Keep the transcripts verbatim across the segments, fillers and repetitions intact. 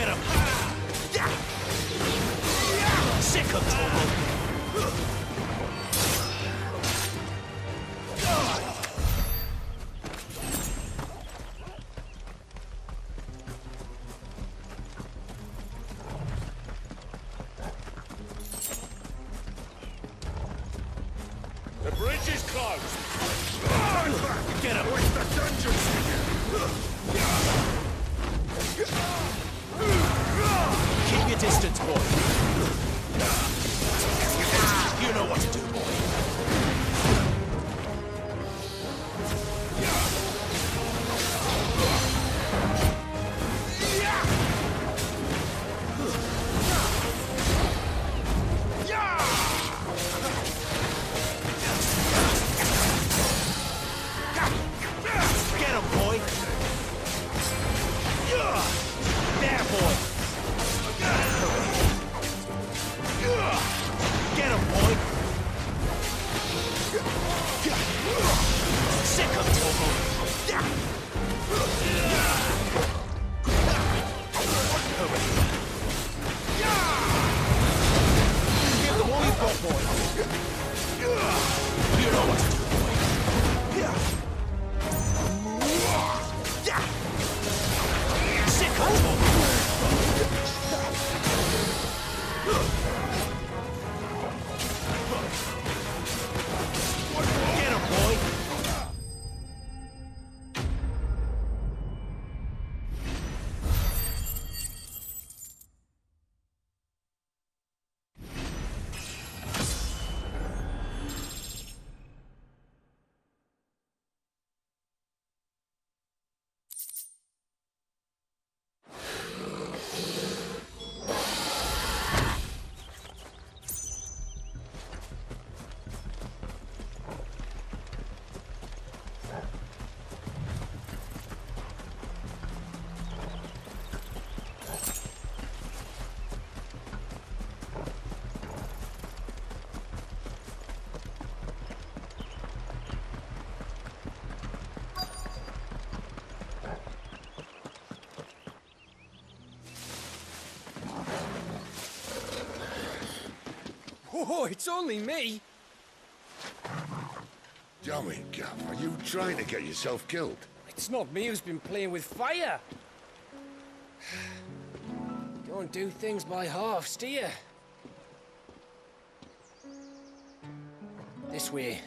Get him! Sick of Torgo! Oh, it's only me! Damn it, Gav, are you trying to get yourself killed? It's not me who's been playing with fire! Don't do things by halves, do you? This way.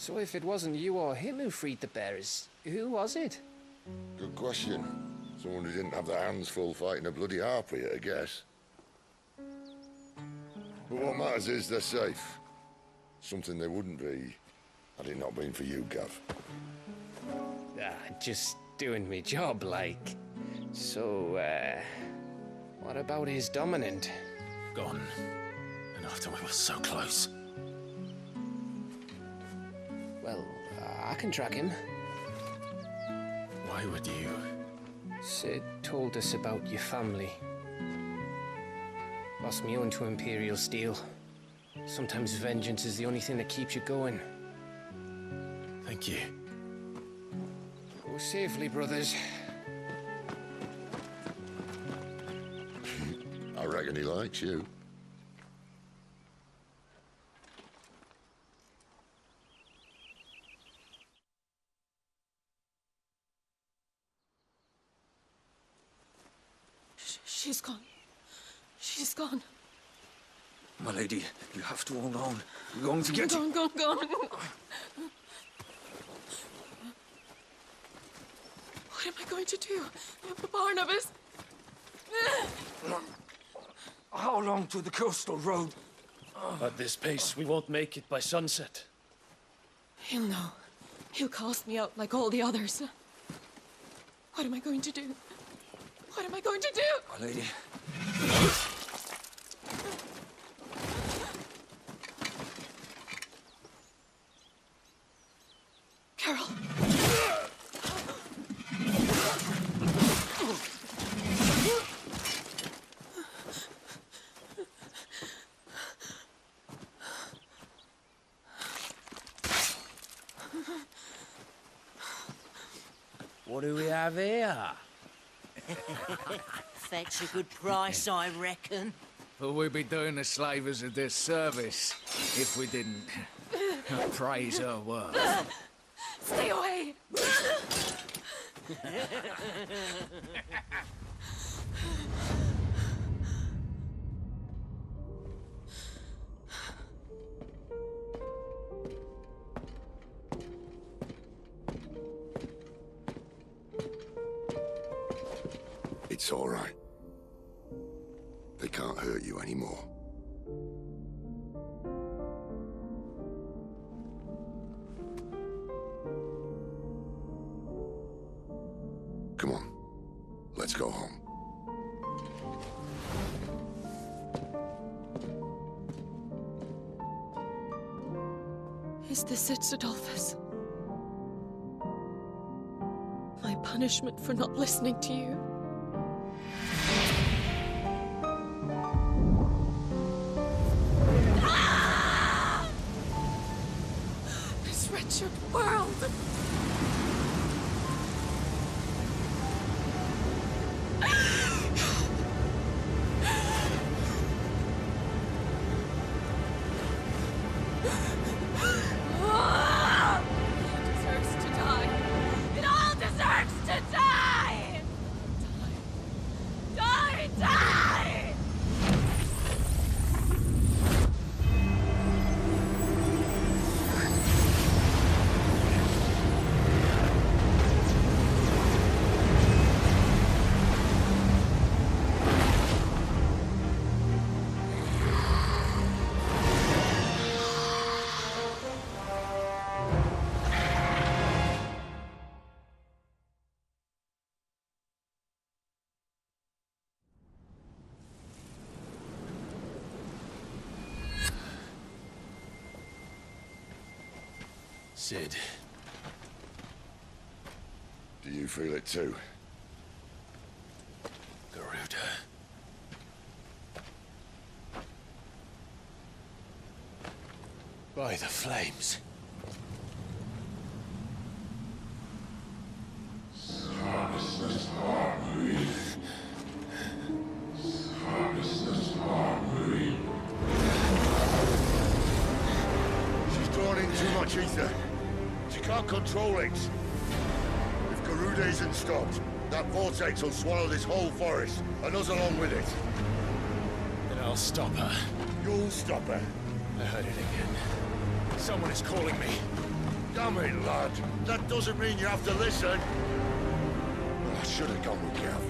So if it wasn't you or him who freed the bearers, who was it? Good question. Someone who didn't have their hands full fighting a bloody harpy, I guess. But what matters is they're safe. Something they wouldn't be had it not been for you, Gav. Ah, just doing me job, like. So, uh, what about his dominant? Gone. And after we were so close. Well, I can track him. Why would you? Cid told us about your family. Lost me own to Imperial Steel. Sometimes vengeance is the only thing that keeps you going. Thank you. Go safely, brothers. I reckon he likes you. She's gone. She's gone. My lady, you have to hold on. We're going to get gone, you. Gone, gone, gone. What am I going to do? Barnabas? How long to the coastal road? At this pace, we won't make it by sunset. He'll know. He'll cast me out like all the others. What am I going to do? What am I going to do? My lady. Carol. What do we have here? Fetch a good price, I reckon. But we'd be doing the slavers a disservice if we didn't praise her work. Stay away! It's all right. They can't hurt you anymore. Come on, let's go home. Is this it, Adolphus? My punishment for not listening to you? Cid. Do you feel it too? Garuda. By the flames. She's drawn in too much ether. She can't control it. If Garuda isn't stopped, that vortex will swallow this whole forest, and us along with it. Then I'll stop her. You'll stop her. I heard it again. Someone is calling me. Damn it, lad. That doesn't mean you have to listen. Well, I should have gone with Gav.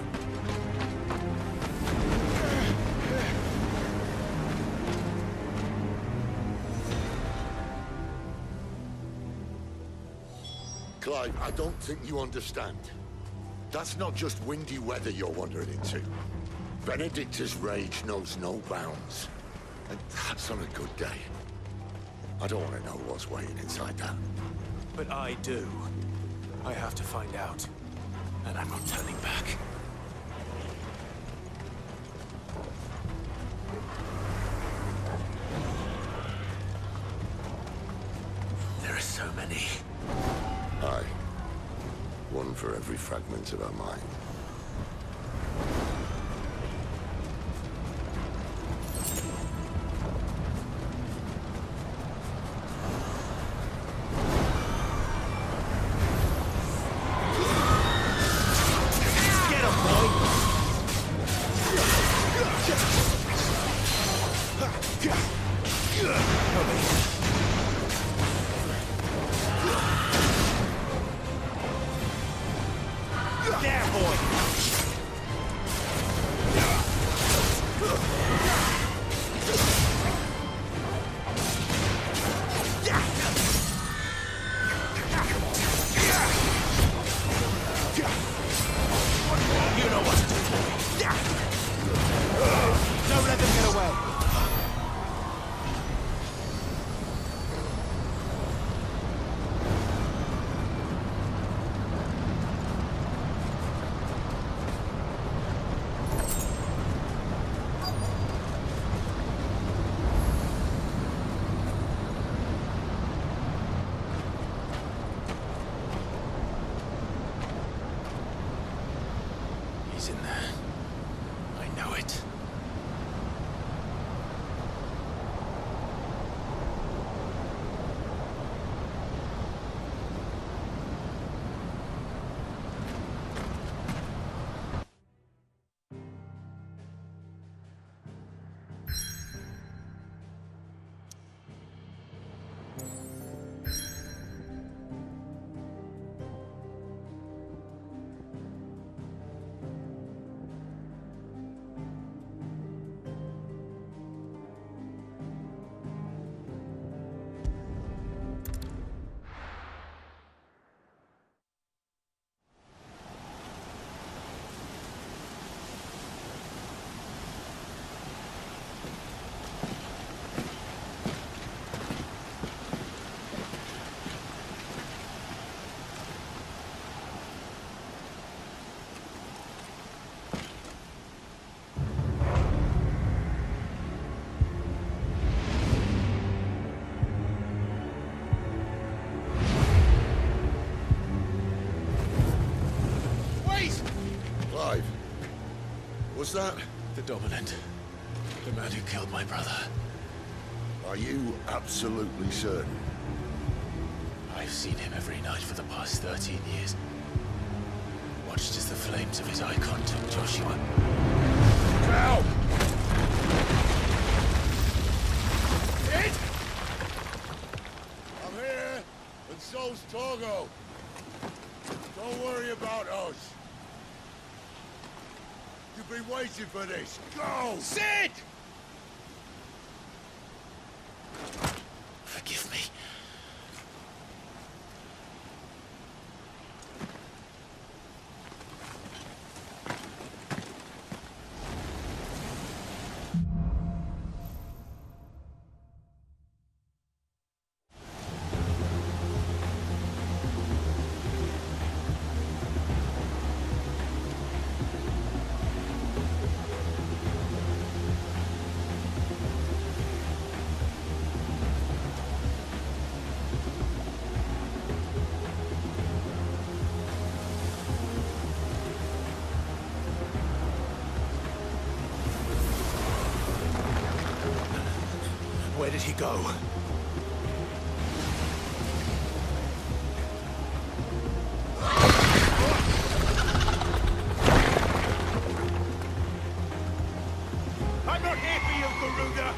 Clive, I don't think you understand. That's not just windy weather you're wandering into. Benedicta's rage knows no bounds. And that's on a good day. I don't want to know what's waiting inside that. But I do. I have to find out. And I'm not turning back. There are so many. Aye. One for every fragment of our mind. There, boy! was that? The Dominant. The man who killed my brother. Are you absolutely certain? I've seen him every night for the past thirteen years. Watched as the flames of his icon took Joshua. Ow! It! I'm here, and so's Torgo. Don't worry about us. You've been waiting for this. Go! Cid! Forgive me. Where did he go? I'm not here for you, Garuda!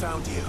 Found you.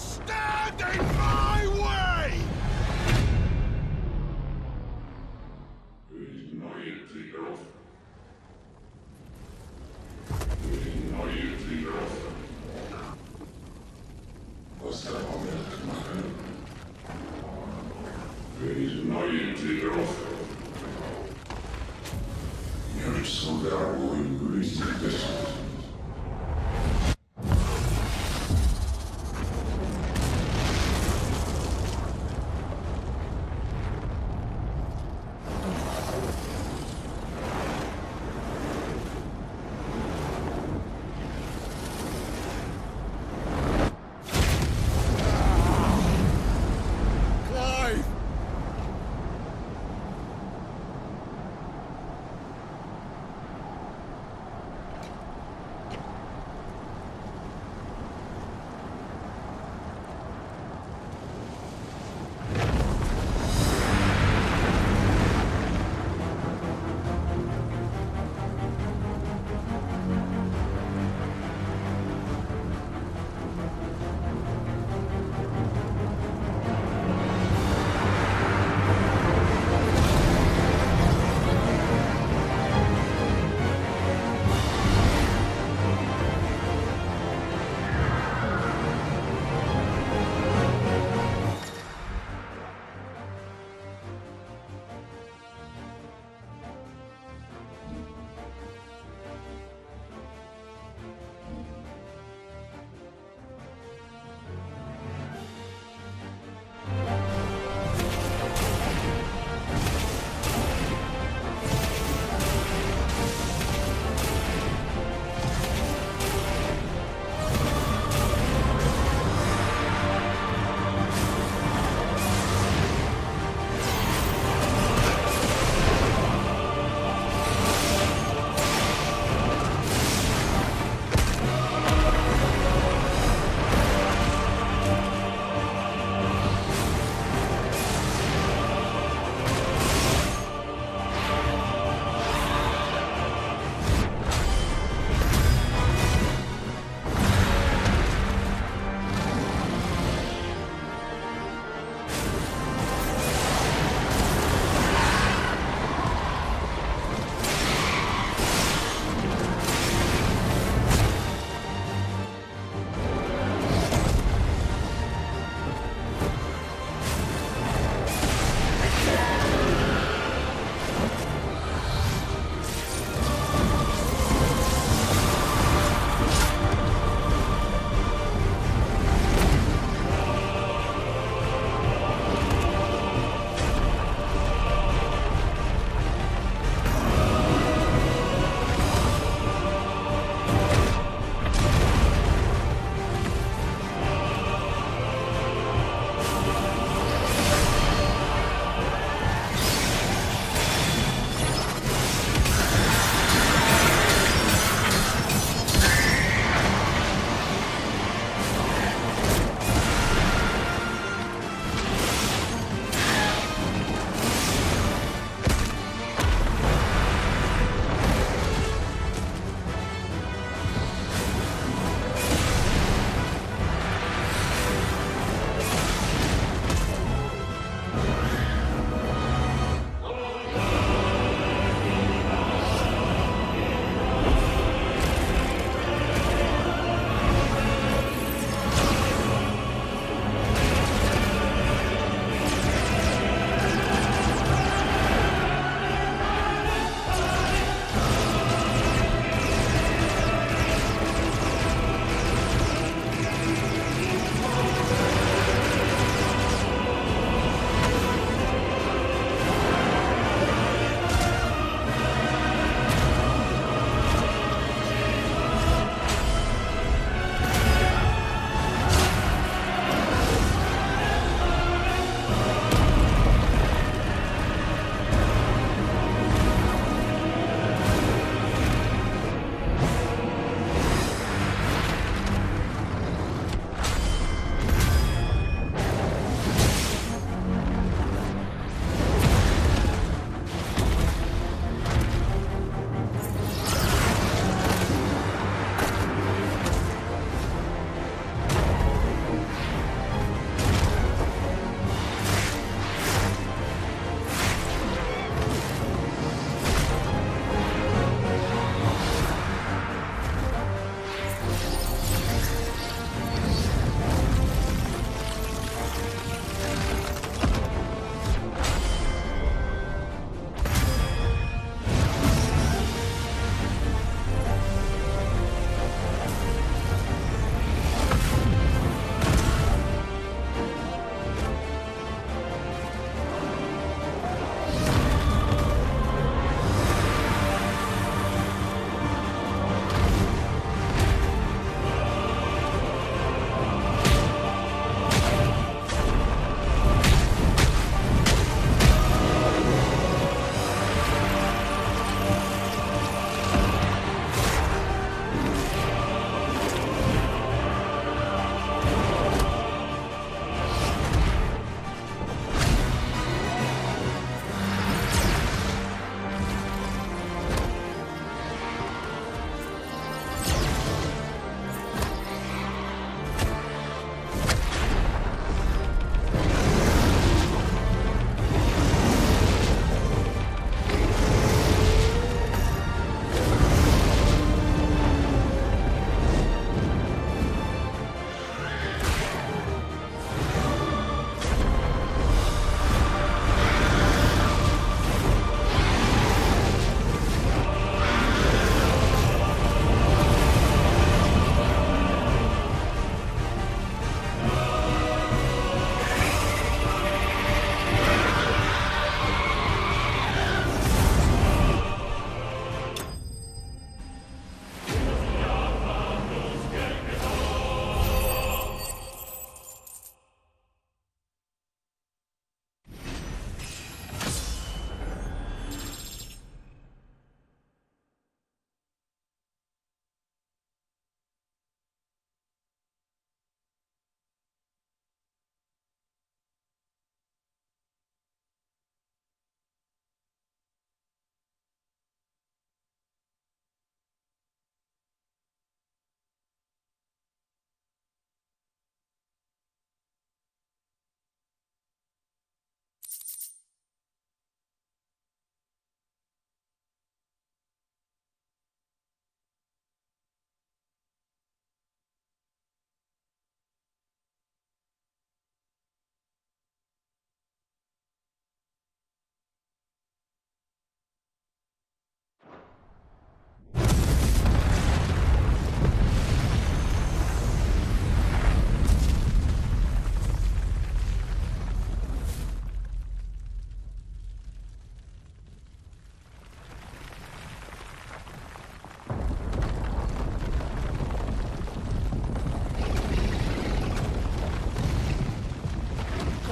stand in my way!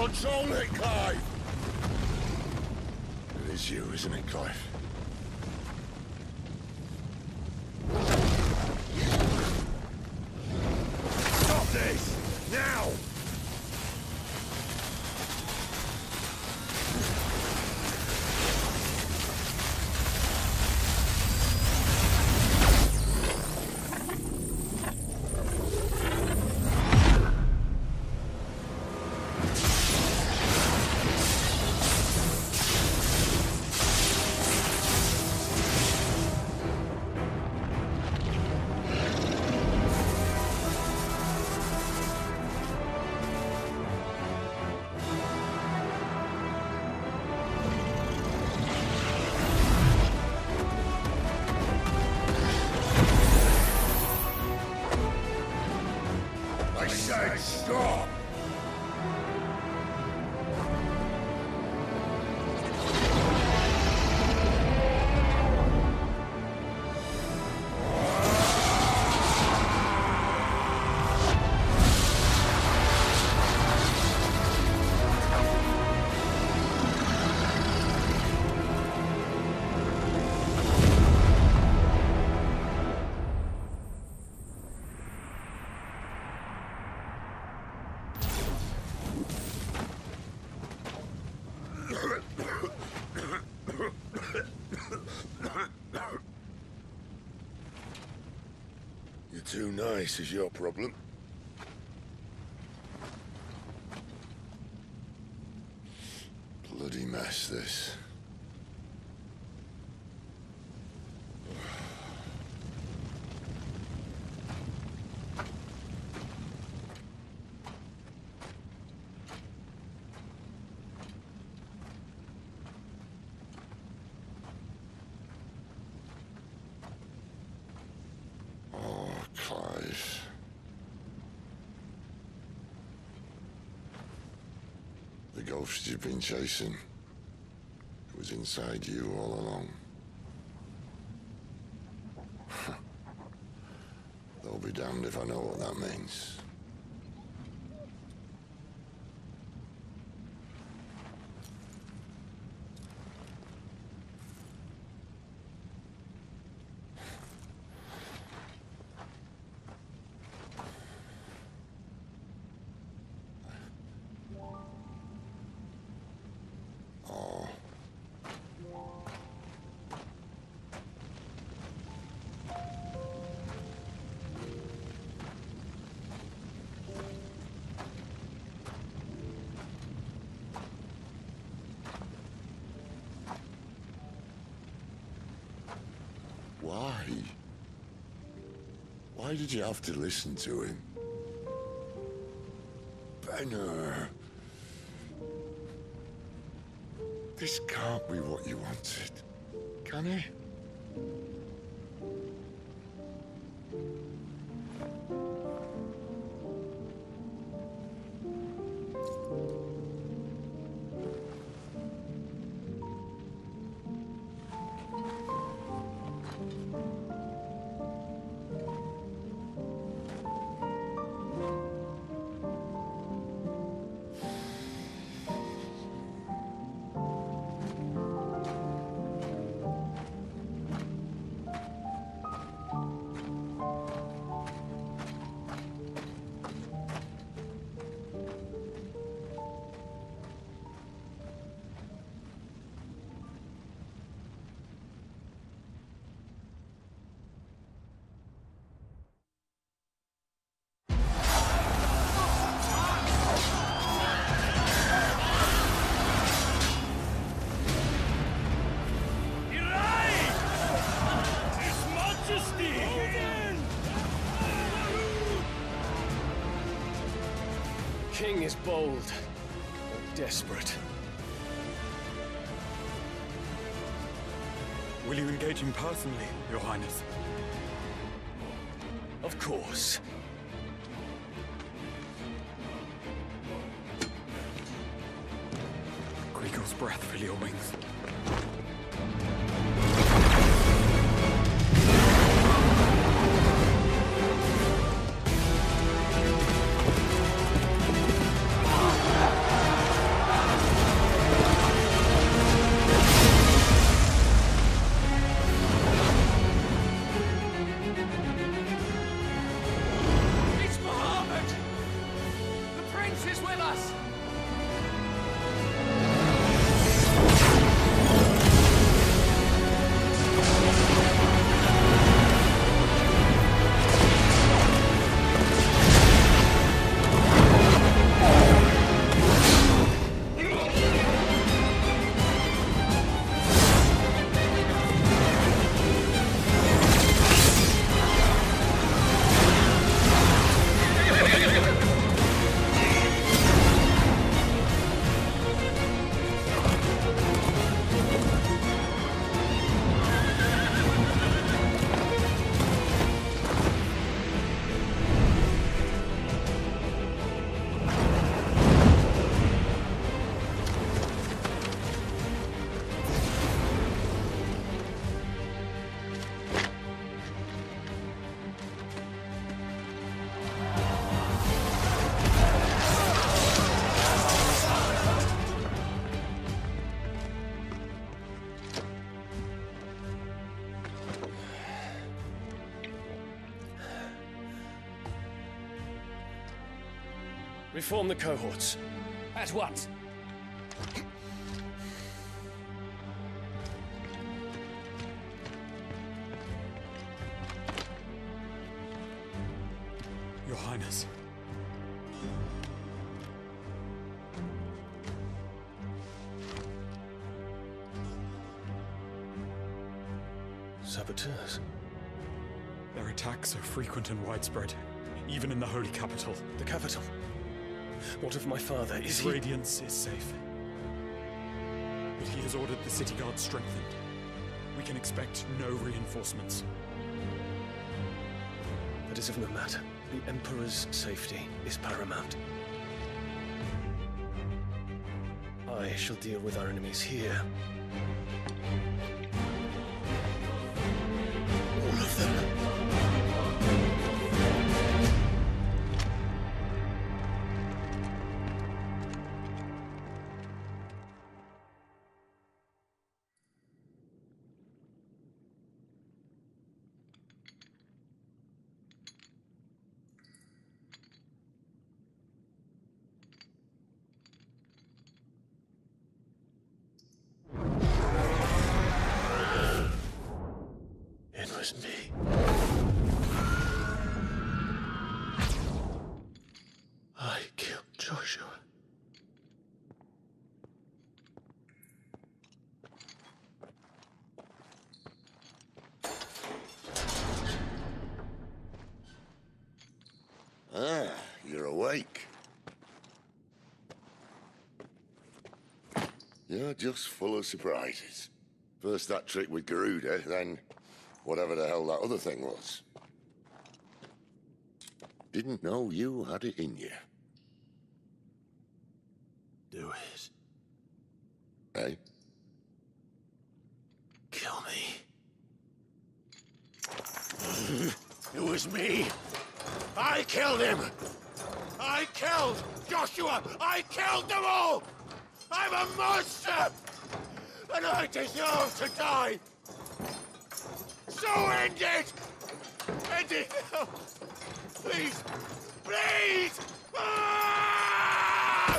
Control it, Clive! It is you, isn't it, Clive? Stop this! Now! Too nice is your problem. Bloody mess, this. You've been chasing. It was inside you all along. They'll be damned if I know what that means. Why did you have to listen to him? Benner. This can't be what you wanted, can it? The king is bold, but desperate. Will you engage him personally, Your Highness? Of course. Griegel's breath fill your wings. is with us! Reform the cohorts. At what? Your Highness. Saboteurs. Their attacks are frequent and widespread, even in the Holy Capital. The Capital? What of my father? Is he... Radiance is safe. But he has ordered the city guard strengthened. We can expect no reinforcements. That is of no matter. The Emperor's safety is paramount. I shall deal with our enemies here. All of them. Just full of surprises. First that trick with Garuda, then whatever the hell that other thing was. Didn't know you had it in you. Do it. Hey? Eh? Kill me. It was me! I killed him! I killed Joshua! I killed them all! I'm a monster! And I deserve to die! So end it! End it now! Please! Please! Ah!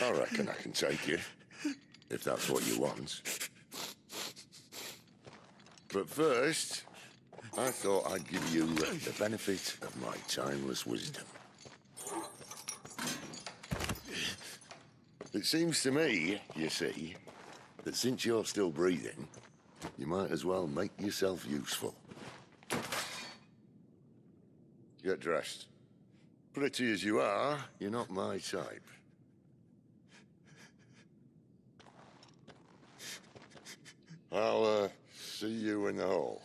I reckon I can take you, if that's what you want. But first... I thought I'd give you the benefit of my timeless wisdom. It seems to me, you see, that since you're still breathing, you might as well make yourself useful. Get dressed. Pretty as you are, you're not my type. I'll, uh, see you in the hall.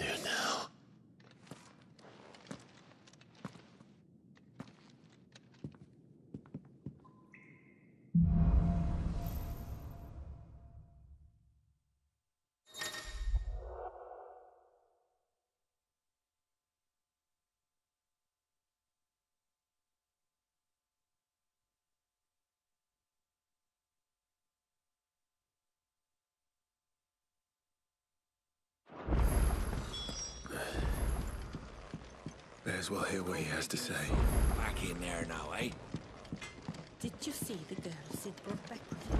do now? May as well hear what he has to say. Back in there now, eh? Did you see the girl Cid brought back with him?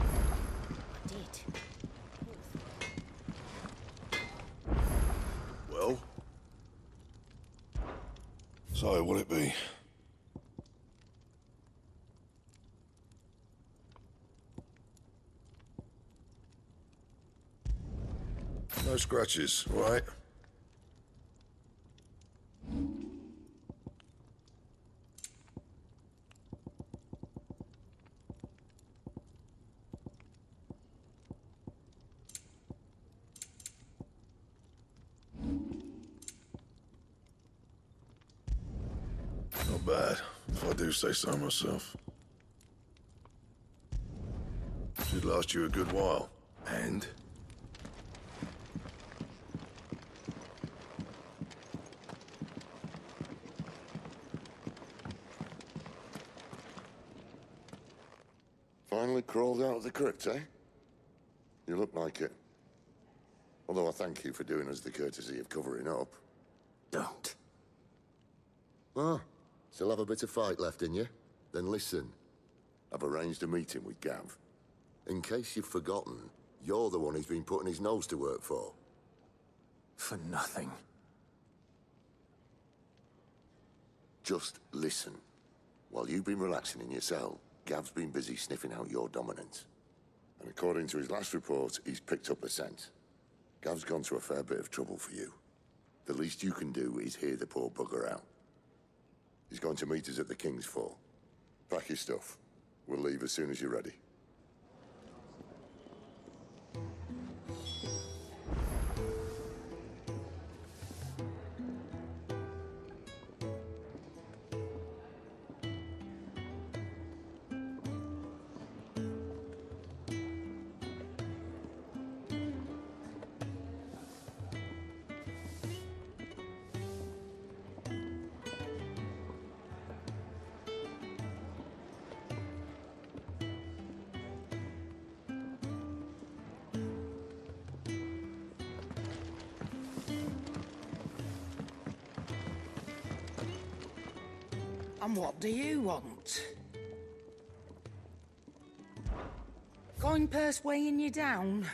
I did. Well? So, what'll it be? No scratches, right? Say so myself. Should last you a good while. And finally crawled out of the crypt, eh? You look like it. Although I thank you for doing us the courtesy of covering up. Don't. Ah. Still have a bit of fight left in you? Then listen. I've arranged a meeting with Gav. In case you've forgotten, you're the one he's been putting his nose to work for. For nothing. Just listen. While you've been relaxing in your cell, Gav's been busy sniffing out your dominance. And according to his last report, he's picked up the scent. Gav's gone to a fair bit of trouble for you. The least you can do is hear the poor bugger out. He's going to meet us at the King's Fall. Pack your stuff. We'll leave as soon as you're ready. And what do you want? Coin purse weighing you down?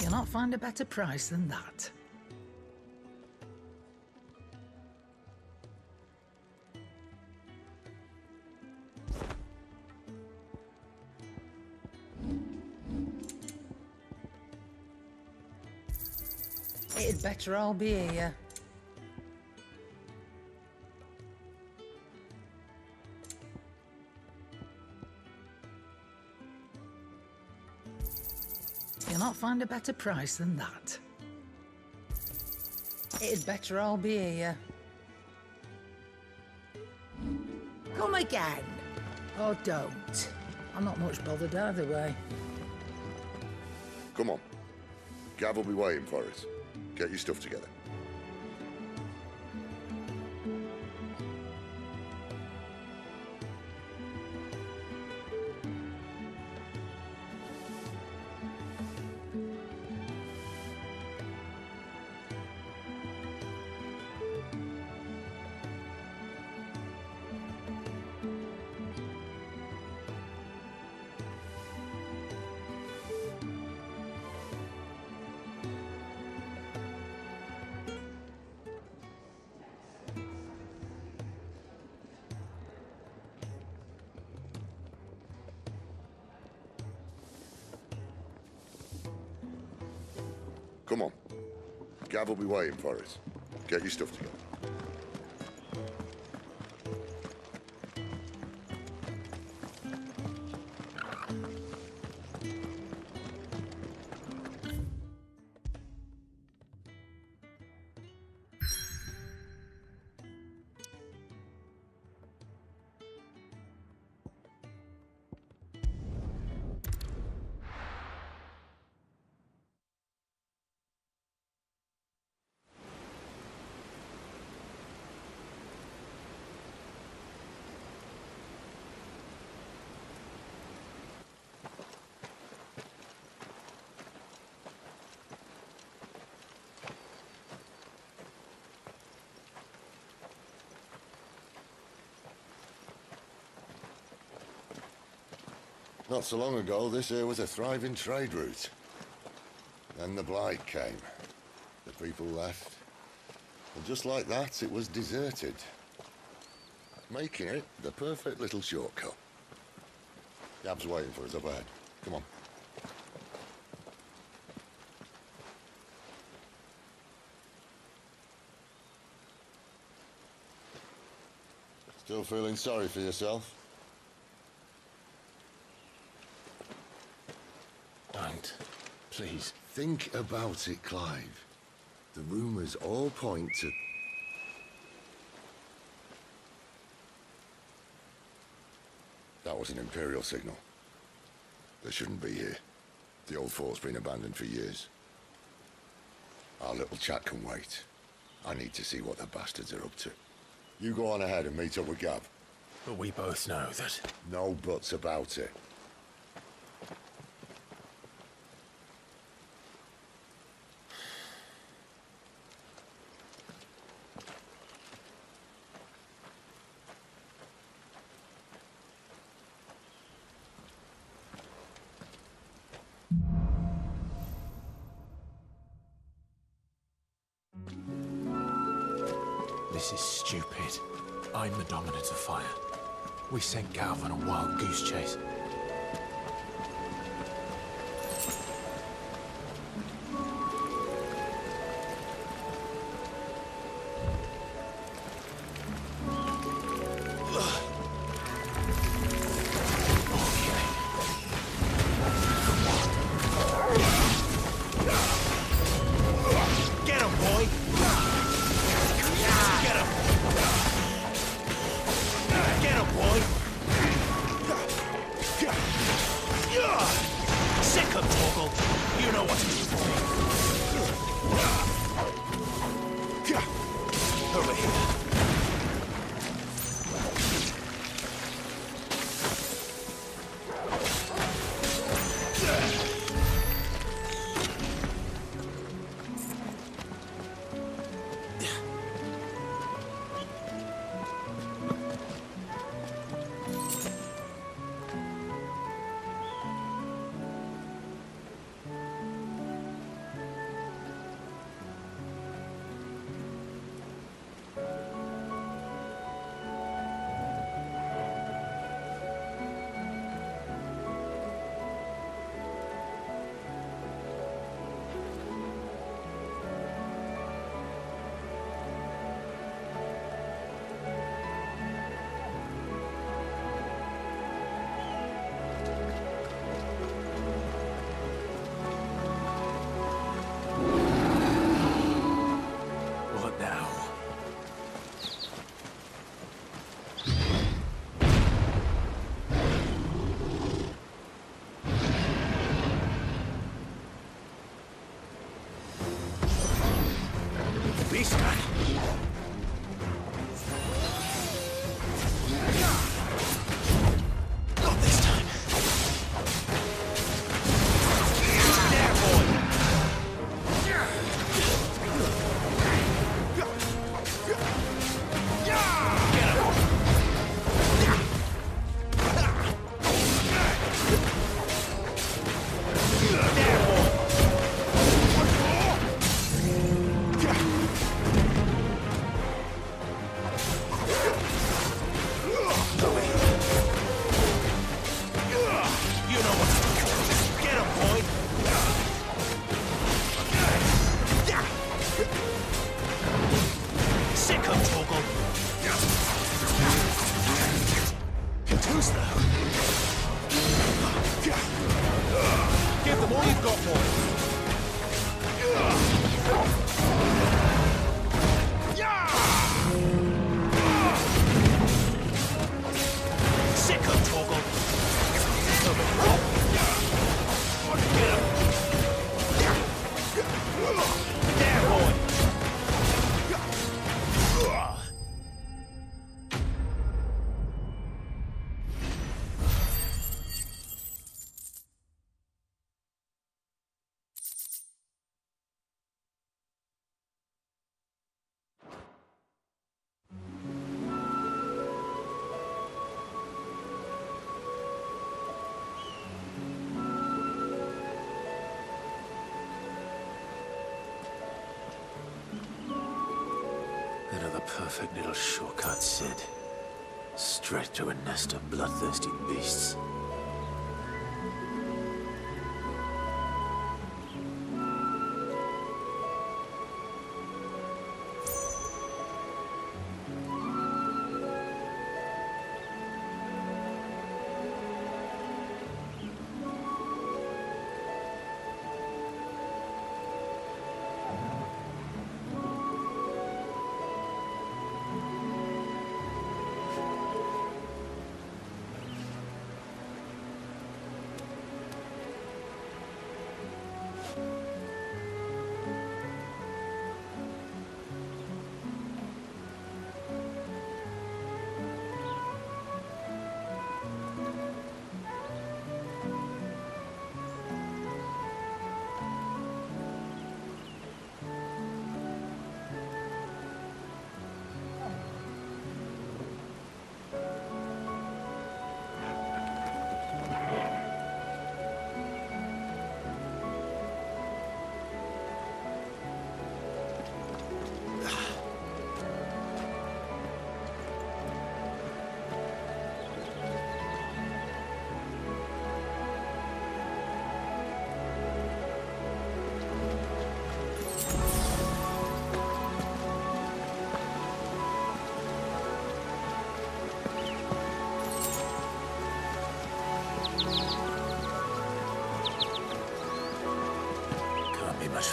You'll not find a better price than that. Better I'll be here. You'll not find a better price than that. It'd better I'll be here. Come again. Or don't. I'm not much bothered either way. Come on. Gav will be waiting for us. Get your stuff together. Come on. Gav will be waiting for us. Get your stuff together. Not so long ago, this here was a thriving trade route. Then the blight came. The people left. And just like that, it was deserted. Making it the perfect little shortcut. Gab's waiting for us up ahead. Come on. Still feeling sorry for yourself? Don't. Please. Think about it, Clive. The rumours all point to... That was an Imperial signal. They shouldn't be here. The old fort's been abandoned for years. Our little chat can wait. I need to see what the bastards are up to. You go on ahead and meet up with Gav. But we both know that... No buts about it. This is stupid. I'm the dominant of fire. We sent Gav on a wild goose chase. perfect little shortcut, Cid. Straight to a nest of bloodthirsty beasts.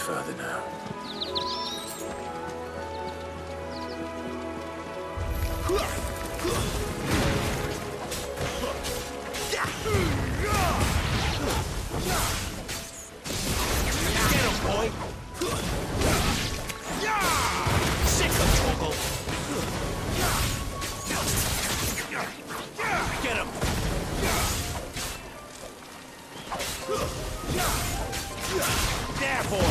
Further now. Get him, boy! Sick of Torgo! Get him! There, boy!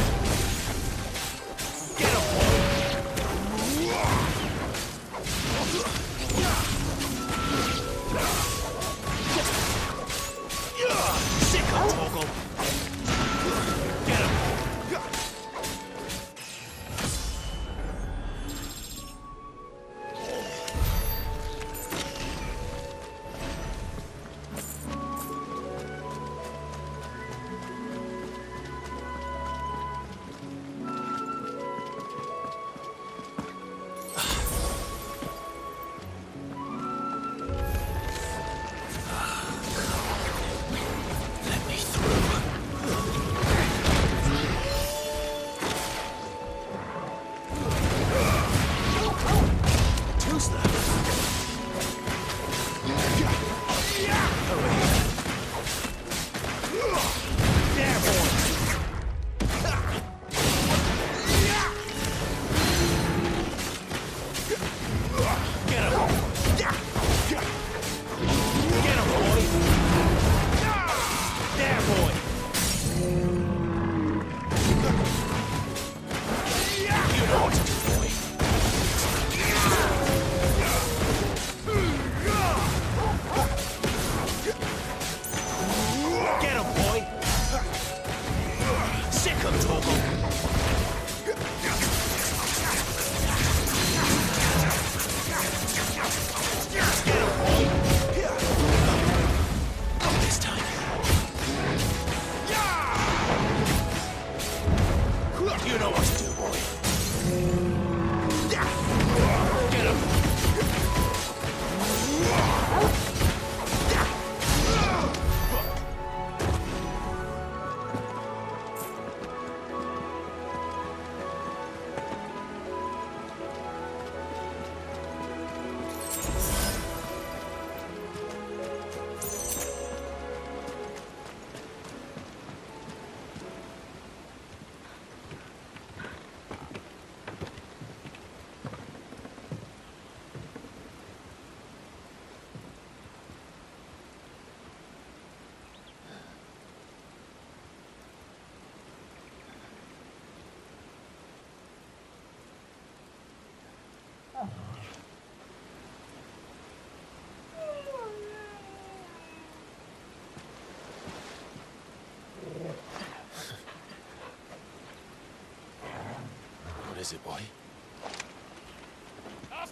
What is it, boy?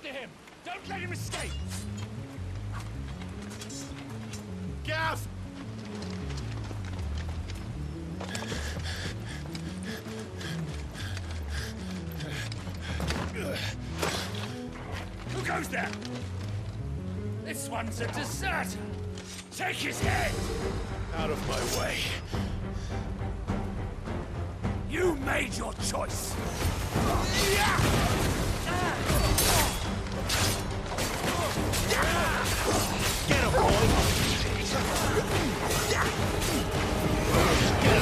after him! Don't let him escape! Gav! Who goes there? This one's a deserter! Take his head! Out of my way. You made your choice! Get him, boy! Get him!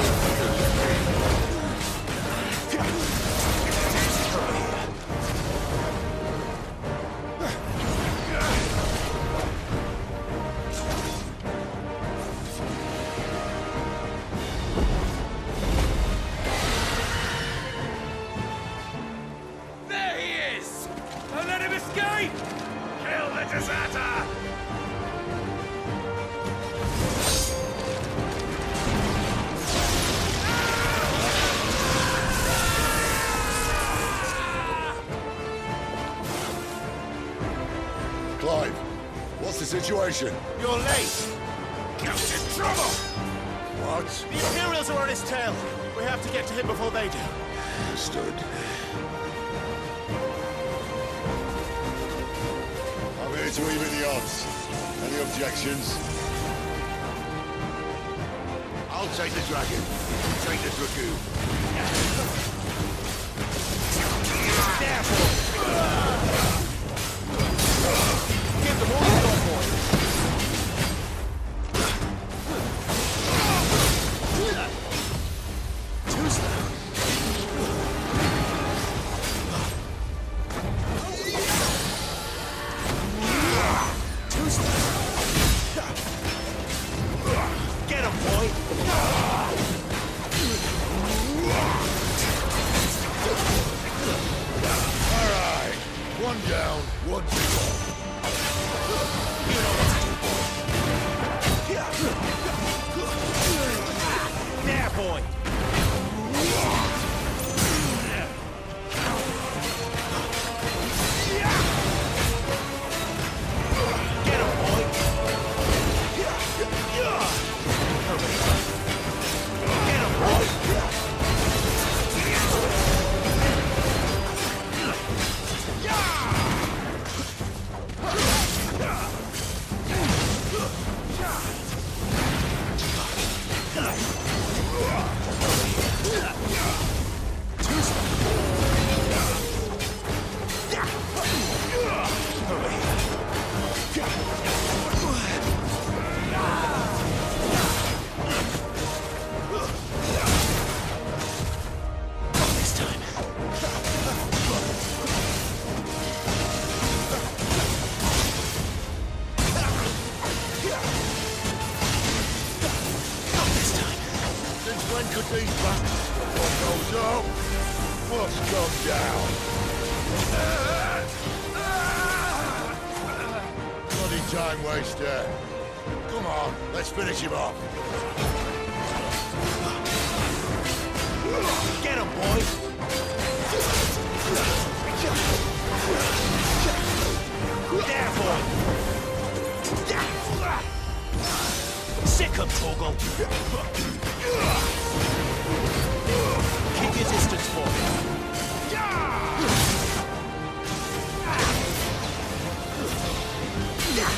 Clive, what's the situation? You're late! Gav's in trouble! What? The Imperials are on his tail! We have to get to him before they do. Understood. I'm here to even the odds. Any objections? I'll take the dragon. You take the Dragoon. Careful! The more you go for it. Too slow. Too slow. Get him, boy. All right. One down, one down. Boy. Finish him off. Get him, boy! There, boy! Sick him, Torgo! Keep your distance, boy. Ah! Yeah.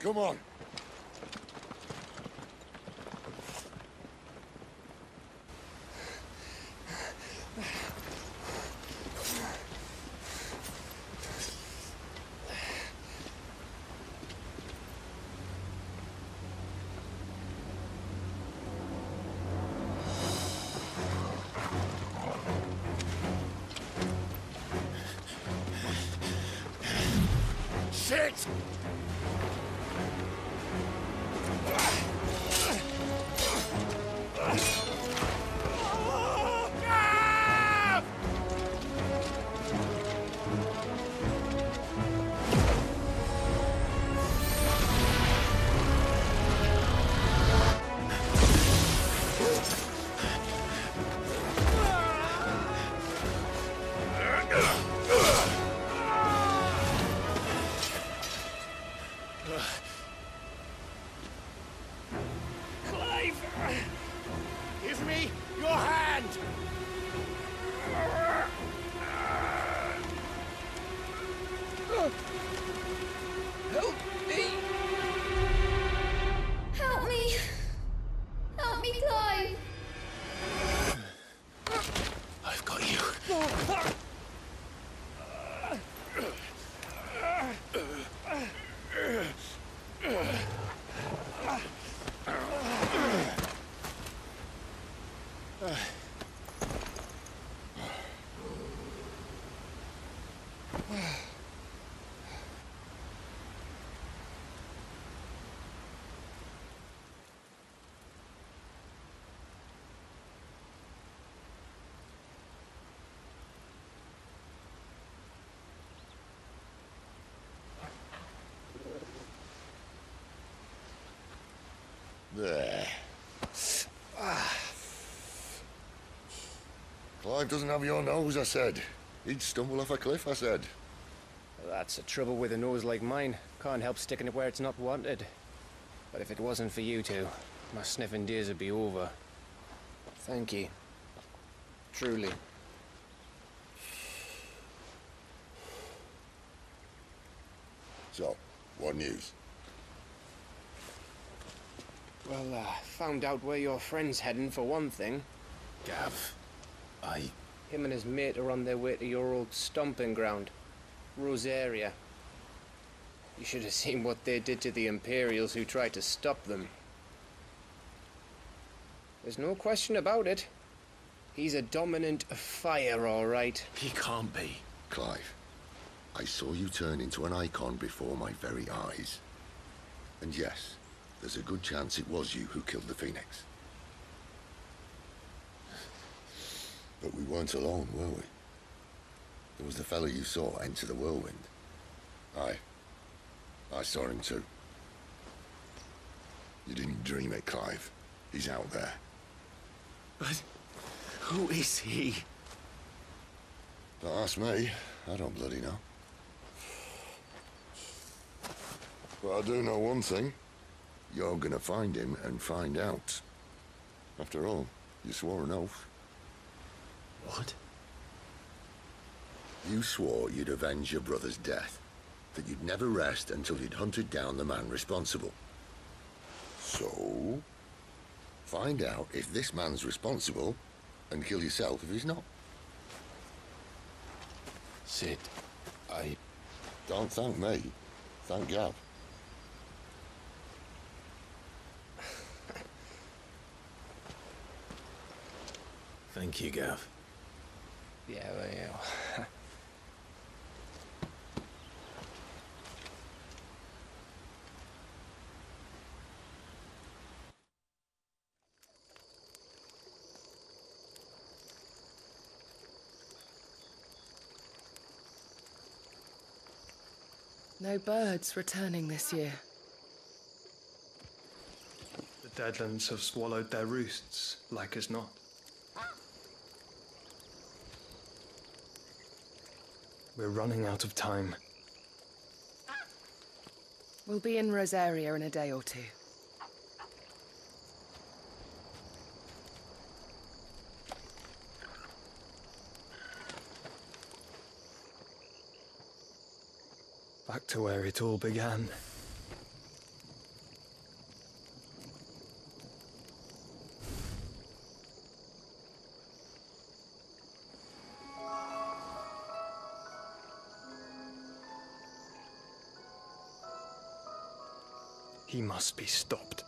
Come on. Shit! Clive doesn't have your nose, I said. He'd stumble off a cliff, I said. That's the trouble with a nose like mine. Can't help sticking it where it's not wanted. But if it wasn't for you two, my sniffing days would be over. Thank you. Truly. So, what news? Well, uh, found out where your friend's heading, for one thing. Gav, I... Him and his mate are on their way to your old stomping ground, Rosaria. You should have seen what they did to the Imperials who tried to stop them. There's no question about it. He's a dominant of fire, all right. He can't be. Clive, I saw you turn into an icon before my very eyes. And yes, there's a good chance it was you who killed the Phoenix. But we weren't alone, were we? There was the fellow you saw enter the whirlwind. Aye. I saw him too. You didn't dream it, Clive. He's out there. But who is he? Don't ask me. I don't bloody know. But I do know one thing. You're gonna find him and find out. After all, you swore an oath. What? You swore you'd avenge your brother's death. That you'd never rest until you'd hunted down the man responsible. So? Find out if this man's responsible and kill yourself if he's not. Cid, I... Don't thank me. Thank Gav. Thank you, Gav. Yeah, well, no birds returning this year. The deadlands have swallowed their roosts, like as not. We're running out of time. We'll be in Rosaria in a day or two. Back to where it all began. He must be stopped.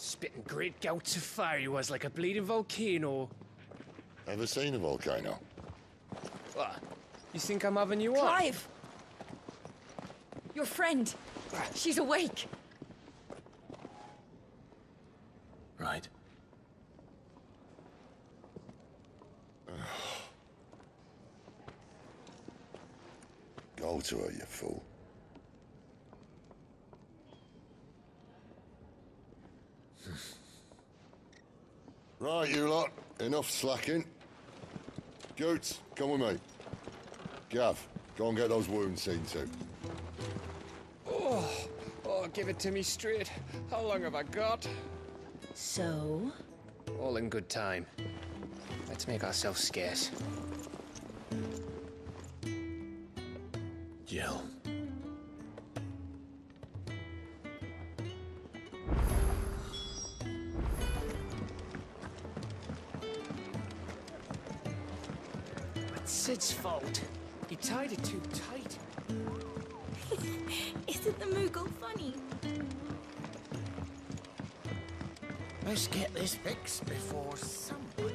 Spitting great gouts of fire he was, like a bleeding volcano. Never seen a volcano. What? You think I'm having you on? Clive! Your friend! She's awake! Right. Go to her, you fool. Right, you lot. Enough slacking. Goots, come with me. Gav, go and get those wounds seen to. Oh, oh, give it to me straight. How long have I got? So? All in good time. Let's make ourselves scarce. Jill. It's Cid's fault. He tied it too tight. Isn't the Moogle funny? Let's get this fixed before someone...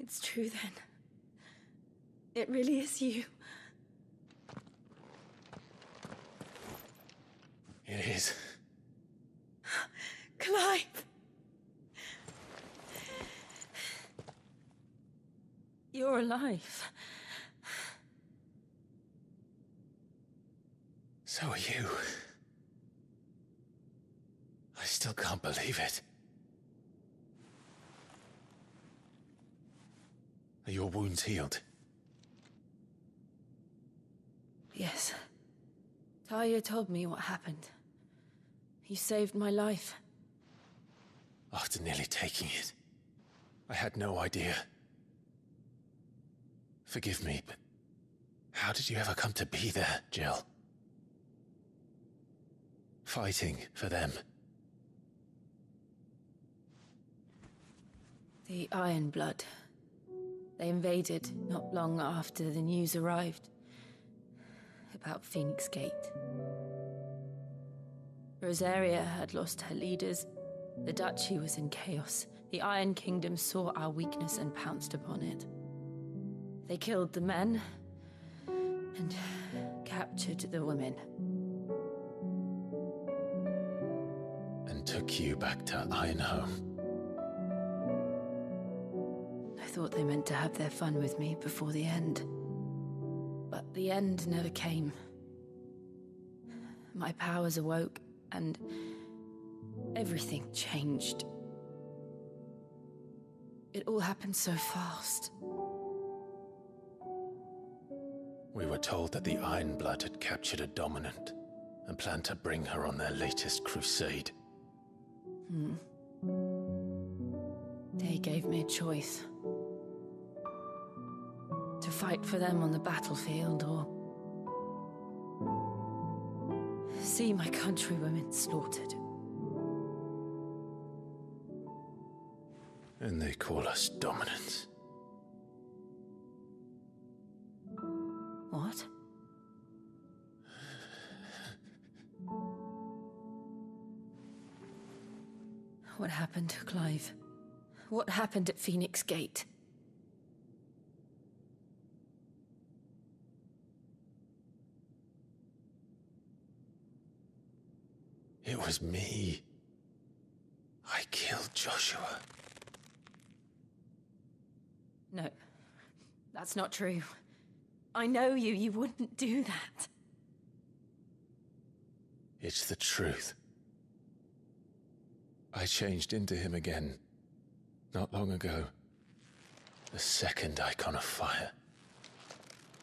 It's true then. It really is you. It is. Clive! You're alive. So are you. I still can't believe it. Are your wounds healed? Yes. Taya told me what happened. You saved my life. After nearly taking it, I had no idea. Forgive me, but how did you ever come to be there, Jill? Fighting for them. The Iron Blood. They invaded not long after the news arrived. About Phoenix Gate. Rosaria had lost her leaders. The duchy was in chaos. The Iron Kingdom saw our weakness and pounced upon it. They killed the men and captured the women. took you back to Ironhome. I thought they meant to have their fun with me before the end. But the end never came. My powers awoke, and everything changed. It all happened so fast. We were told that the Iron Blood had captured a dominant and planned to bring her on their latest crusade. Hmm. They gave me a choice. To fight for them on the battlefield or see my countrywomen slaughtered. And they call us dominants. What? What happened to Clive? What happened at Phoenix Gate? It was me. I killed Joshua. No, that's not true. I know you, you wouldn't do that. It's the truth. I changed into him again, not long ago. The second icon of fire.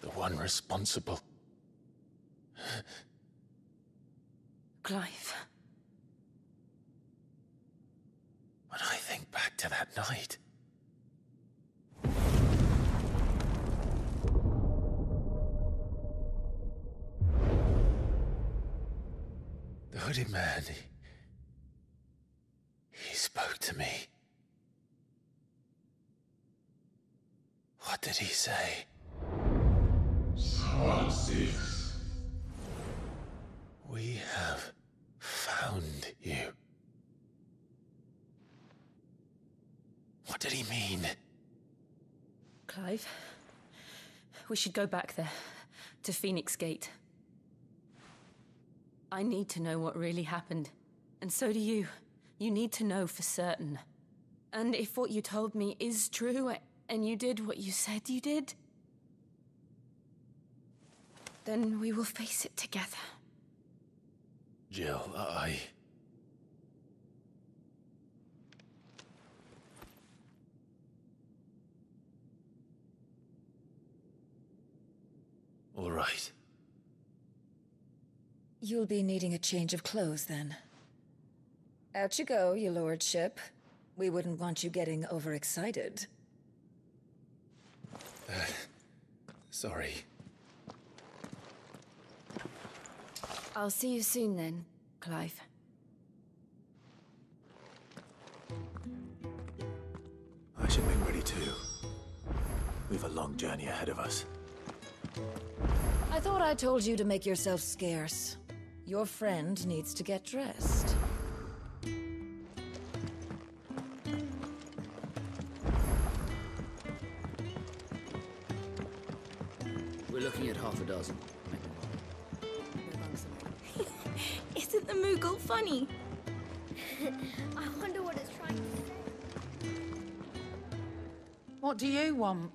The one responsible. Clive. When I think back to that night, the hooded man, he, he spoke to me. What did he say? Six. We have found you. What did he mean? Clive, we should go back there, to Phoenix Gate. I need to know what really happened, and so do you. You need to know for certain. And if what you told me is true, and you did what you said you did, then we will face it together. Jill, I... All right. You'll be needing a change of clothes, then. Out you go, your lordship. We wouldn't want you getting overexcited. Uh, sorry. I'll see you soon, then, Clive. I should be ready, too. We've a long journey ahead of us. I thought I told you to make yourself scarce. Your friend needs to get dressed. We're looking at half a dozen. Isn't the Moogle funny? I wonder what it's trying to say. What do you want?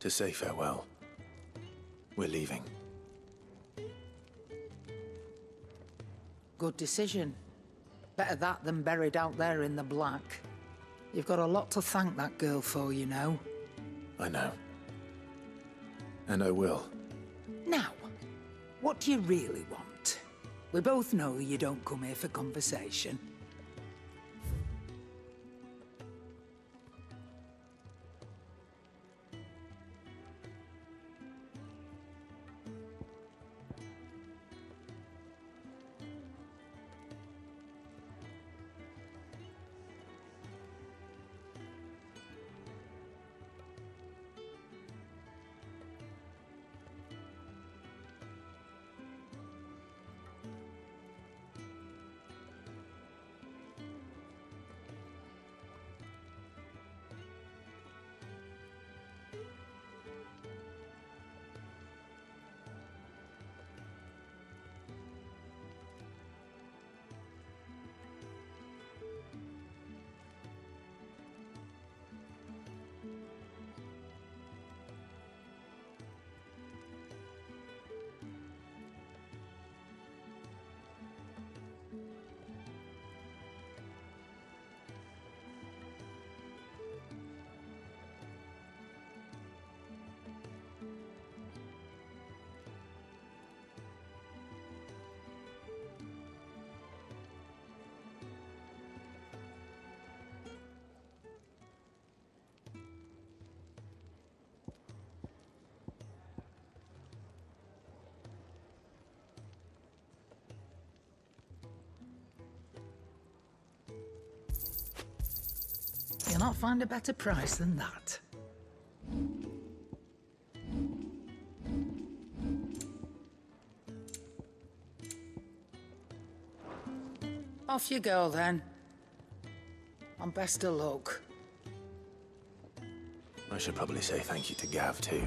To say farewell. We're leaving. Good decision. Better that than buried out there in the black. You've got a lot to thank that girl for, you know. I know. And I will. Now, what do you really want? We both know you don't come here for conversation. not find a better price than that. Off you go then. And best of luck. I should probably say thank you to Gav too.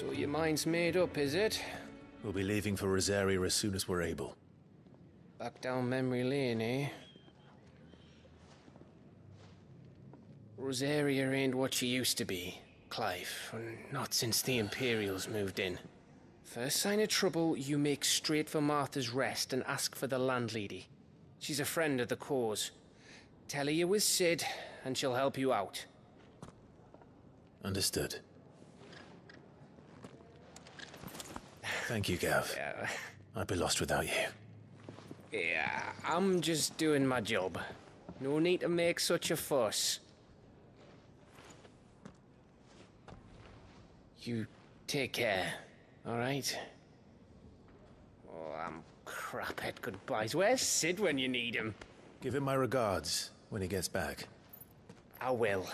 So your mind's made up, is it? We'll be leaving for Rosaria as soon as we're able. Back down memory lane, eh? Rosaria ain't what she used to be, Clive. Not since the Imperials moved in. First sign of trouble, you make straight for Martha's Rest and ask for the landlady. She's a friend of the cause. Tell her you're with Cid, and she'll help you out. Understood. Thank you, Gav. Yeah. I'd be lost without you. Yeah, I'm just doing my job. No need to make such a fuss. You take care, all right? Oh, I'm crap at goodbyes. Where's Cid when you need him? Give him my regards when he gets back. I will.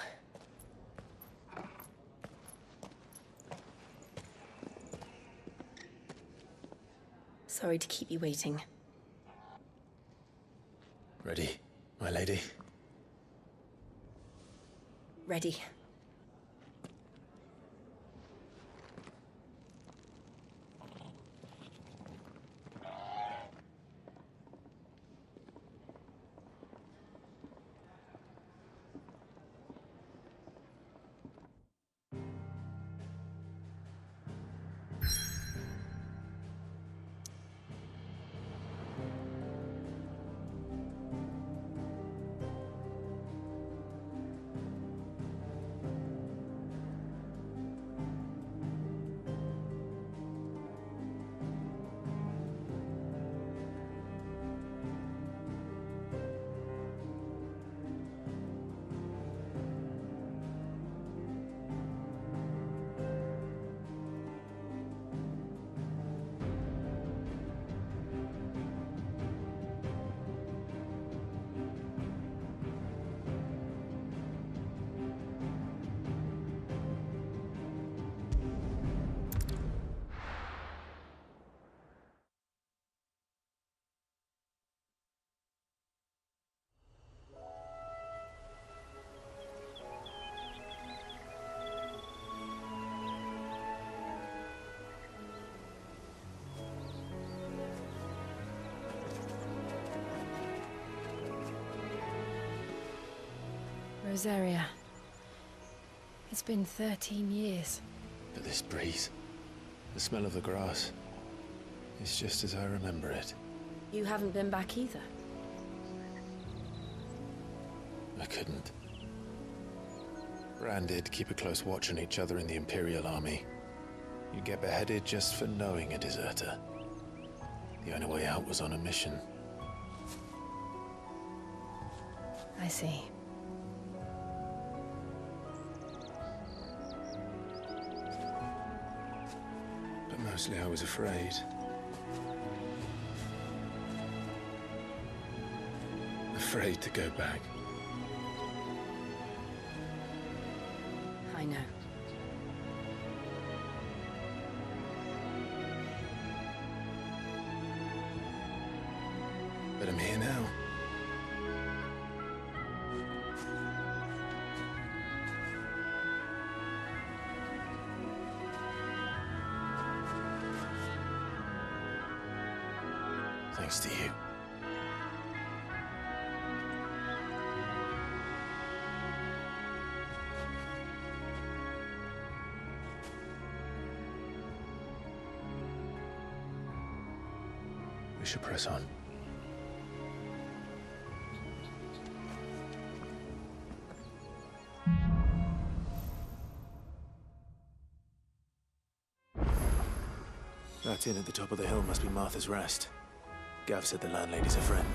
Sorry to keep you waiting. Ready, my lady? Ready. Rosaria. It's been thirteen years. But this breeze, the smell of the grass, it's just as I remember it. You haven't been back either? I couldn't. Rand did keep a close watch on each other in the Imperial Army. You'd get beheaded just for knowing a deserter. The only way out was on a mission. I see. Mostly I was afraid. Afraid to go back. I know. But I'm here now. Thanks to you. We should press on. That inn at the top of the hill must be Martha's Rest. Gav said the landlady's a friend.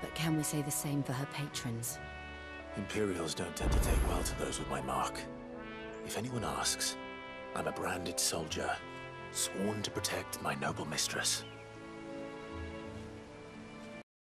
But can we say the same for her patrons? Imperials don't tend to take well to those with my mark. If anyone asks, I'm a branded soldier, sworn to protect my noble mistress.